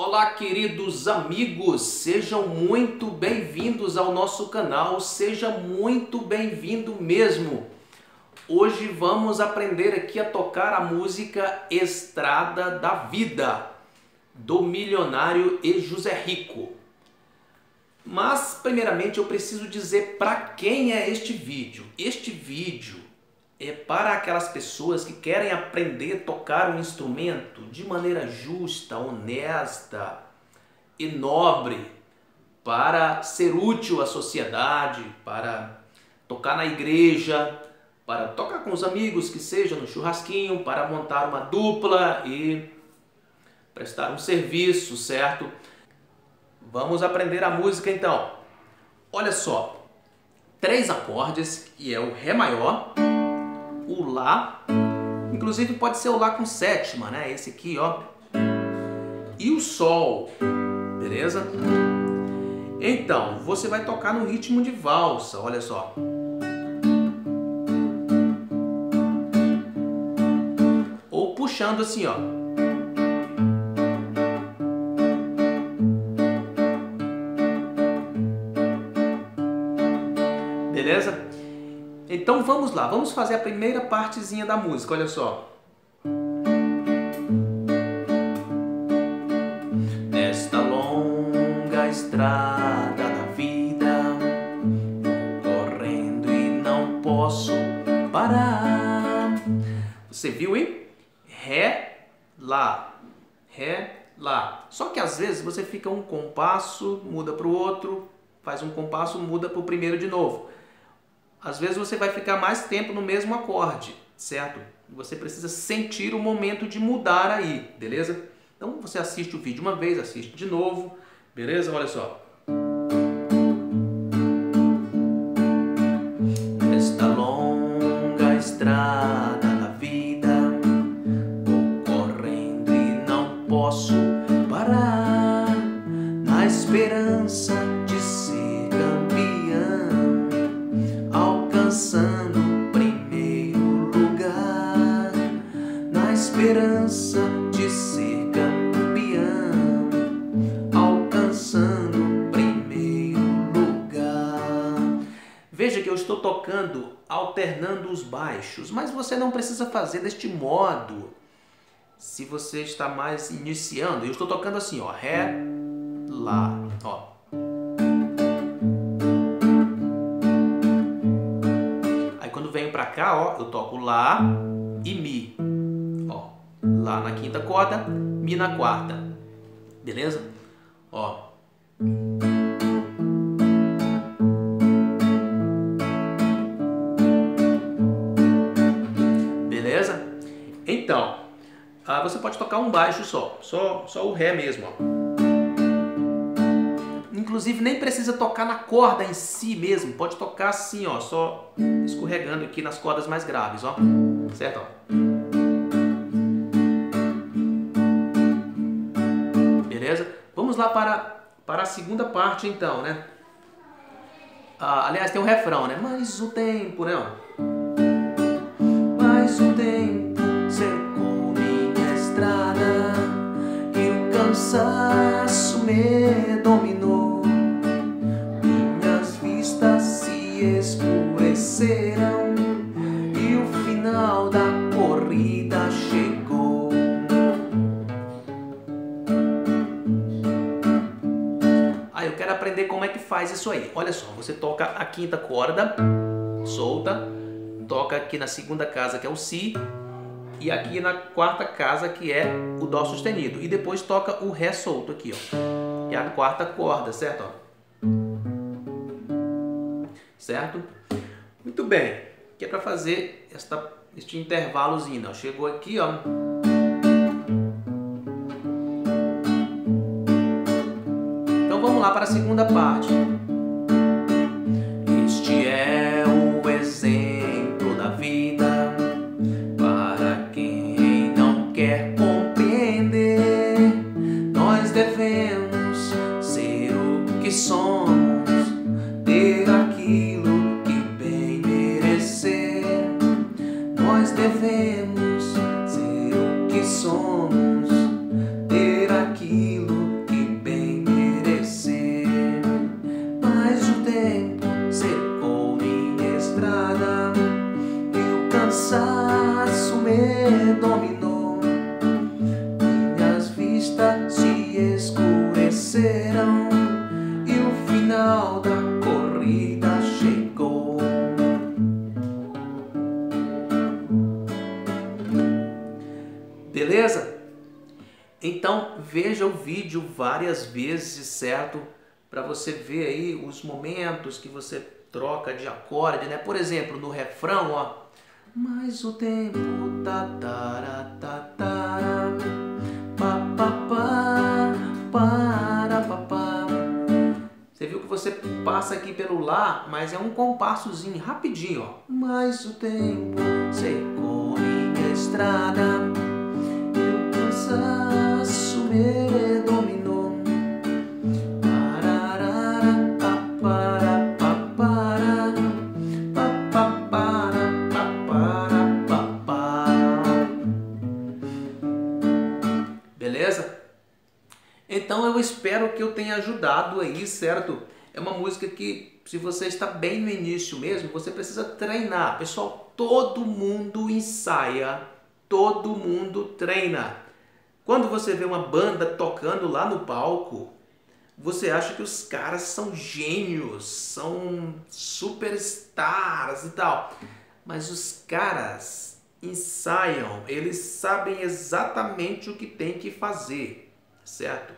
Olá, queridos amigos, sejam muito bem-vindos ao nosso canal, seja muito bem-vindo mesmo. Hoje vamos aprender aqui a tocar a música Estrada da Vida, do Milionário e José Rico. Mas, primeiramente, eu preciso dizer para quem é este vídeo. Este vídeo é para aquelas pessoas que querem aprender a tocar um instrumento de maneira justa, honesta e nobre, para ser útil à sociedade, para tocar na igreja, para tocar com os amigos, que seja no churrasquinho, para montar uma dupla e prestar um serviço, certo? Vamos aprender a música então. Olha só, 3 acordes, que é o Ré maior, o Lá, inclusive pode ser o Lá com sétima, né? Esse aqui, ó. E o Sol, beleza? Então, você vai tocar no ritmo de valsa, olha só. Ou puxando assim, ó. Beleza? Então vamos lá, vamos fazer a primeira partezinha da música, olha só. Nesta longa estrada da vida, correndo e não posso parar. Você viu, hein? Ré, Lá, Ré, Lá. Só que às vezes você fica um compasso, muda para o outro, faz um compasso, muda para o primeiro de novo. Às vezes você vai ficar mais tempo no mesmo acorde, certo? Você precisa sentir o momento de mudar aí, beleza? Então você assiste o vídeo uma vez, assiste de novo, beleza? Olha só. Nesta longa estrada da vida, vou correndo e não posso parar, na esperança de ser campeão, alcançando o primeiro lugar, na esperança de ser campeão, alcançando o primeiro lugar. Veja que eu estou tocando alternando os baixos, mas você não precisa fazer deste modo se você está mais iniciando. Eu estou tocando assim, ó, Ré, Lá, ó. Pra cá, ó, eu toco Lá e Mi, ó, Lá na quinta corda, Mi na quarta, beleza? Ó, beleza? Então, você pode tocar um baixo só o Ré mesmo, ó. Inclusive nem precisa tocar na corda em si mesmo, pode tocar assim, ó, só escorregando aqui nas cordas mais graves, ó, certo? Ó. Beleza? Vamos lá para a segunda parte então, né? Aliás, tem um refrão, né? Mais um tempo, né? Ó. Mais um tempo cercou minha estrada e o cansaço me dominou. Escureceram e o final da corrida chegou. Eu quero aprender como é que faz isso aí. Olha só, você toca a quinta corda, solta, toca aqui na segunda casa, que é o Si, e aqui na quarta casa, que é o Dó sustenido, e depois toca o Ré solto aqui, ó, que é a quarta corda, certo? Ó. Certo? Muito bem, que é para fazer este intervalozinho, ó. Chegou aqui, ó. Então vamos lá para a segunda parte. Este é o exemplo da vida para quem não quer compreender. Nós devemos ser o que somos, ter aquilo que bem merecer. Nós devemos ser o que somos, ter aquilo se escureceram e o final da corrida chegou. Beleza? Então veja o vídeo várias vezes, certo? Para você ver aí os momentos que você troca de acorde, né? Por exemplo, no refrão, ó. Mas o tempo tatara tatara pa pa pa para pa pa. Você viu que você passa aqui pelo lá, mas é um compassozinho rapidinho, ó. Mas o tempo secou minha estrada e o cansaço me dominou. Então eu espero que eu tenha ajudado aí, certo? É uma música que, se você está bem no início mesmo, você precisa treinar. Pessoal, todo mundo ensaia, todo mundo treina. Quando você vê uma banda tocando lá no palco, você acha que os caras são gênios, são superstars e tal. Mas os caras ensaiam, eles sabem exatamente o que tem que fazer. Certo?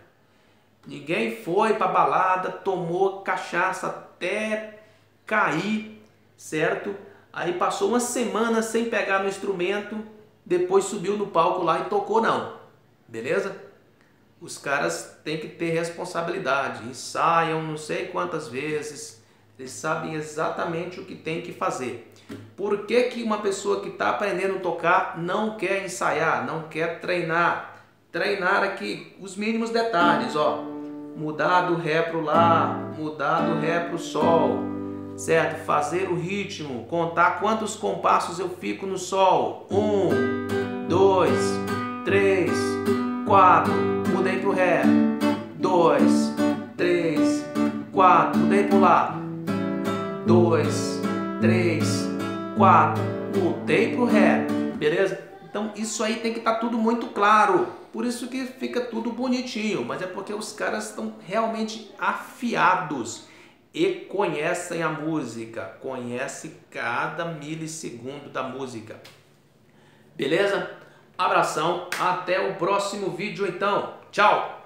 Ninguém foi pra balada, tomou cachaça até cair, certo? Aí passou uma semana sem pegar no instrumento, depois subiu no palco lá e tocou não. Beleza? Os caras têm que ter responsabilidade, ensaiam não sei quantas vezes, eles sabem exatamente o que tem que fazer. Por que que uma pessoa que está aprendendo a tocar não quer ensaiar, não quer treinar? Treinar aqui os mínimos detalhes, ó. Mudar do Ré pro Lá, mudar do Ré pro Sol, certo? Fazer o ritmo, contar quantos compassos eu fico no Sol. 1, 2, 3, 4, mudei pro Ré. 2, 3, 4, mudei pro Lá. 2, 3, 4, mudei pro Ré, beleza? Então isso aí tem que estar tudo muito claro, por isso que fica tudo bonitinho, mas é porque os caras estão realmente afiados e conhecem a música, conhecem cada milissegundo da música. Beleza? Abração, até o próximo vídeo então, tchau!